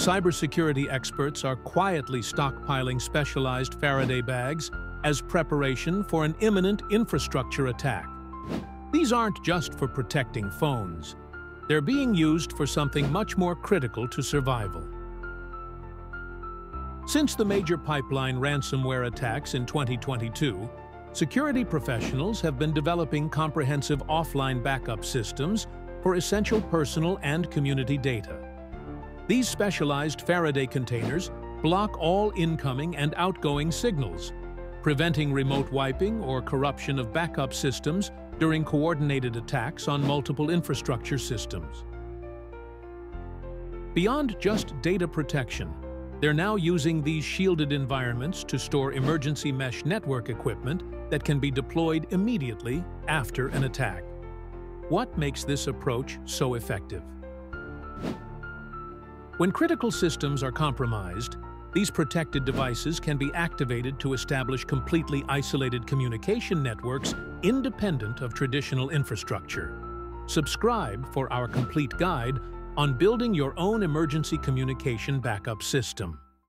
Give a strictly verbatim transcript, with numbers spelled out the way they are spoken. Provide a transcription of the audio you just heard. Cybersecurity experts are quietly stockpiling specialized Faraday bags as preparation for an imminent infrastructure attack. These aren't just for protecting phones. They're being used for something much more critical to survival. Since the major pipeline ransomware attacks in twenty twenty-two, security professionals have been developing comprehensive offline backup systems for essential personal and community data. These specialized Faraday containers block all incoming and outgoing signals, preventing remote wiping or corruption of backup systems during coordinated attacks on multiple infrastructure systems. Beyond just data protection, they're now using these shielded environments to store emergency mesh network equipment that can be deployed immediately after an attack. What makes this approach so effective? When critical systems are compromised, these protected devices can be activated to establish completely isolated communication networks independent of traditional infrastructure. Subscribe for our complete guide on building your own emergency communication backup system.